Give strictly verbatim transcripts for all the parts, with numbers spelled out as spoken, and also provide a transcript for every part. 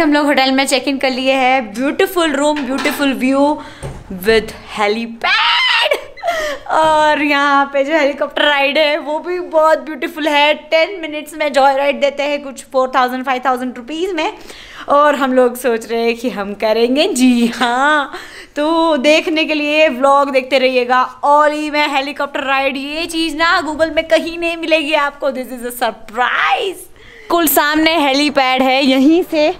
हम लोग होटल में चेक इन कर लिए है। Beautiful room, beautiful view with helipad, और यहाँ पे जो हेलीकॉप्टर राइड है वो भी बहुत ब्यूटीफुल है। टेन मिनट्स में जॉय राइड देते हैं कुछ four thousand five thousand rupees में, और हम लोग सोच रहे हैं कि हम करेंगे। जी हाँ, तो देखने के लिए व्लॉग देखते रहिएगा। ओली में हेलीकॉप्टर राइड, ये चीज़ ना गूगल में कहीं नहीं मिलेगी आपको। This is a surprise. कुल सामने हेलीपैड है, यहीं से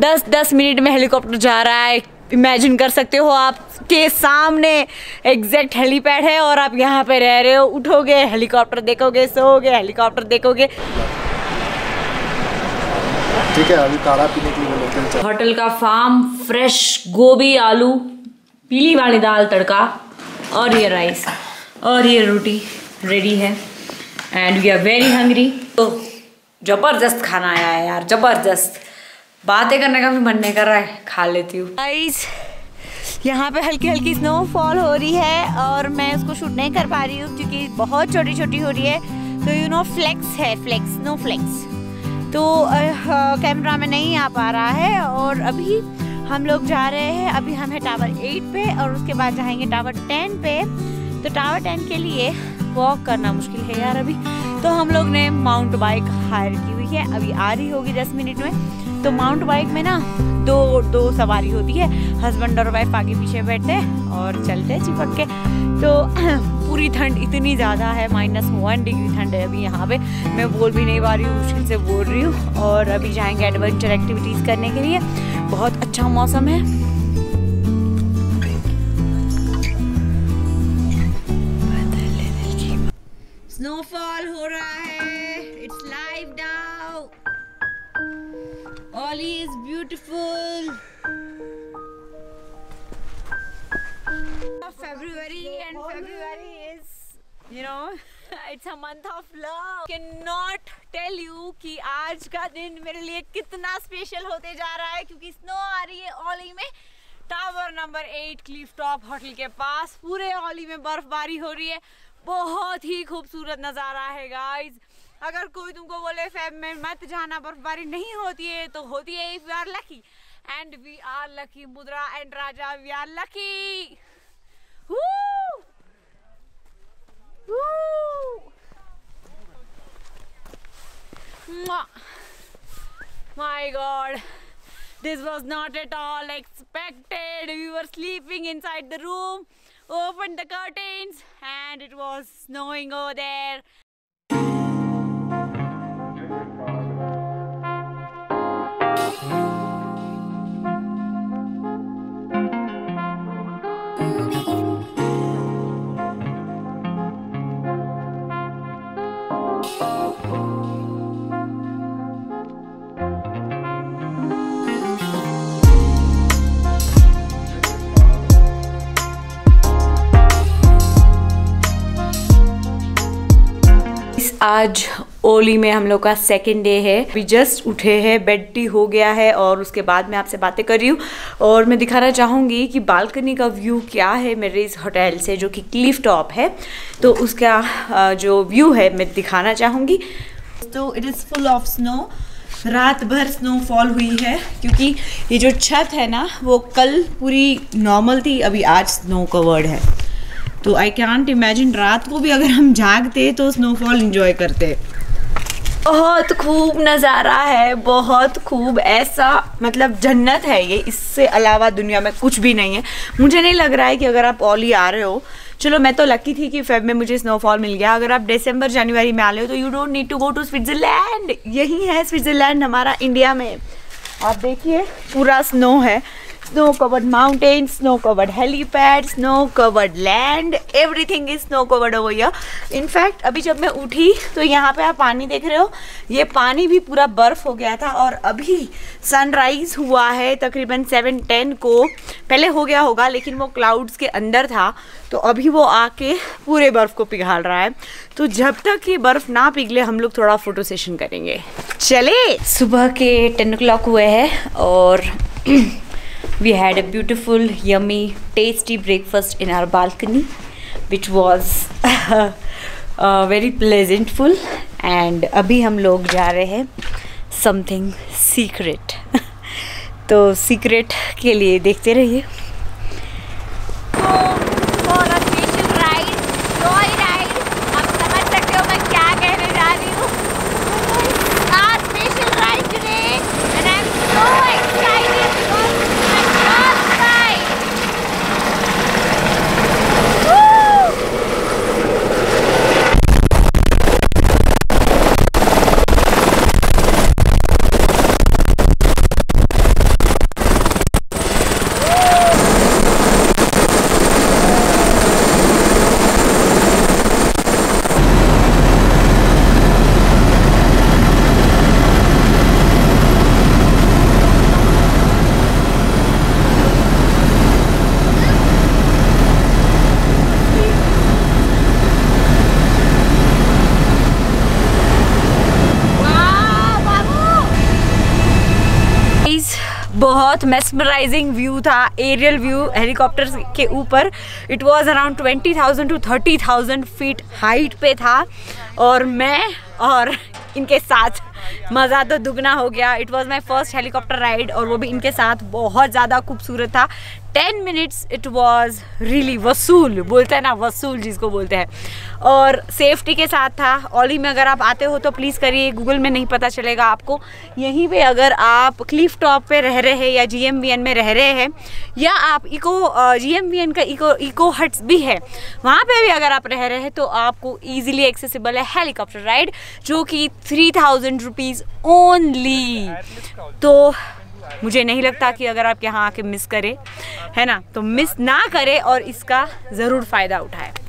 दस दस मिनट में हेलीकॉप्टर जा रहा है। इमेजिन कर सकते हो, आपके सामने एग्जैक्ट हेलीपैड है और आप यहाँ पे रह रहे हो। उठोगे हेलीकॉप्टर देखोगे, सोओगे हेलीकॉप्टर देखोगे। ठीक है, अभी काढ़ा पीने के लिए होटल का फार्म फ्रेश गोभी आलू पीली वाली दाल तड़का, और ये राइस और ये रोटी रेडी है। And we are very hungry. तो जबरदस्त खाना आया है यार, जबरदस्त। बातें करने का भी मन नहीं कर रहा है, खा लेती हूँ। गाइस, यहाँ पे हल्की हल्की स्नोफॉल हो रही है और मैं उसको शूट नहीं कर पा रही हूँ क्योंकि बहुत छोटी छोटी हो रही है। तो यू नो फ्लेक्स है, फ्लेक्स नो फ्लेक्स, तो कैमरा में नहीं आ पा रहा है। और अभी हम लोग जा रहे हैं, अभी हम है टावर एट पे और उसके बाद जाएंगे टावर टेन पे। तो टावर टेन के लिए वॉक करना मुश्किल है यार अभी। तो हम लोग ने माउंट बाइक हायर की हुई है, अभी आ रही होगी दस मिनट में। तो माउंट बाइक में ना दो दो सवारी होती है, हस्बैंड और वाइफ आगे पीछे बैठते हैं और चलते चिपक के। तो पूरी ठंड इतनी ज़्यादा है, माइनस वन डिग्री ठंड है अभी यहाँ पे। मैं बोल भी नहीं पा रही हूँ, मुश्किल से बोल रही हूँ। और अभी जाएंगे एडवेंचर एक्टिविटीज़ करने के लिए, बहुत अच्छा मौसम है। स्नोफॉल हो रहा है, it's live now. Auli is beautiful. February and February is you know it's a month of love. Can not tell you कि आज का दिन मेरे लिए कितना स्पेशल होते जा रहा है क्योंकि स्नो आ रही है ओली में। Tower number eight cliff top hotel के पास पूरे ओली में बर्फबारी हो रही है। बहुत ही खूबसूरत नज़ारा है गाइज। अगर कोई तुमको बोले फैब में मत जाना, बर्फबारी नहीं होती है, तो होती है। If we are lucky And we are lucky, Mudra and Raja, we are lucky. Woo! Woo! Mwah. My God, this was not at all expected. We were sleeping inside the room, opened the curtains, and it was snowing over there. आज ओली में हम लोग का second day है। अभी just उठे हैं, bed tea हो गया है और उसके बाद मैं आपसे बातें कर रही हूँ। और मैं दिखाना चाहूँगी कि बालकनी का व्यू क्या है मेरे इस होटल से, जो कि क्लिफ टॉप है। तो उसका जो व्यू है मैं दिखाना चाहूँगी। तो it is full of snow, रात भर स्नोफॉल हुई है क्योंकि ये जो छत है ना वो कल पूरी नॉर्मल थी, अभी आज स्नो कवर्ड है। तो आई कैंट इमेजिन रात को भी अगर हम जागते तो स्नोफॉल इंजॉय करते। बहुत खूब नज़ारा है, बहुत खूब। ऐसा मतलब जन्नत है ये, इससे अलावा दुनिया में कुछ भी नहीं है। मुझे नहीं लग रहा है कि अगर आप ओली आ रहे हो, चलो मैं तो लकी थी कि फेब में मुझे स्नोफॉल मिल गया। अगर आप दिसंबर जनवरी में आ रहे हो तो you don't need to go to Switzerland. यही है स्विट्ज़रलैंड हमारा इंडिया में। आप देखिए पूरा स्नो है, snow covered mountain, snow covered helipad, snow covered land, everything is snow covered over here. In fact अभी जब मैं उठी तो यहाँ पे आप पानी देख रहे हो, ये पानी भी पूरा बर्फ हो गया था। और अभी सनराइज हुआ है तकरीबन सेवन टेन को, पहले हो गया होगा लेकिन वो क्लाउड्स के अंदर था। तो अभी वो आके पूरे बर्फ़ को पिघाल रहा है। तो जब तक ये बर्फ़ ना पिघले हम लोग थोड़ा फोटो सेशन करेंगे। चले, सुबह के टेन ओ क्लॉक हुए हैं और we had a beautiful yummy tasty breakfast in our balcony which was uh, uh, very pleasantful and abhi hum log ja rahe hain something secret तो सीक्रेट के लिए देखते रहिए। तो for a special ride, joy ride, आप समझ सकते हो मैं क्या कहने जा रही हूँ। आज special ride today and I am so excited because my first बहुत मेस्मराइजिंग व्यू था, एरियल व्यू हेलीकॉप्टर के ऊपर। It was around twenty thousand to thirty thousand feet height पे था और मैं और इनके साथ मज़ा तो दुगना हो गया। It was my first helicopter ride और वो भी इनके साथ। बहुत ज़्यादा खूबसूरत था। Ten minutes it was really वसूल, बोलते हैं ना वसूल जिसको बोलते हैं, और सेफ्टी के साथ था। ओली में अगर आप आते हो तो प्लीज़ करिए, गूगल में नहीं पता चलेगा आपको। यहीं पे अगर आप क्लिफ टॉप पे रह रहे हैं या जीएमवीएन में रह रहे हैं या आप इको जीएमवीएन का इको इको हट्स भी है, वहाँ पे भी अगर आप रह रहे हैं तो आपको ईजिली एक्सेसिबल है हेलीकॉप्टर राइड, जो कि थ्री थाउजेंड रुपीज़ ओनली। तो मुझे नहीं लगता कि अगर आप यहाँ आके मिस करें, है ना, तो मिस ना करें और इसका ज़रूर फ़ायदा उठाएं।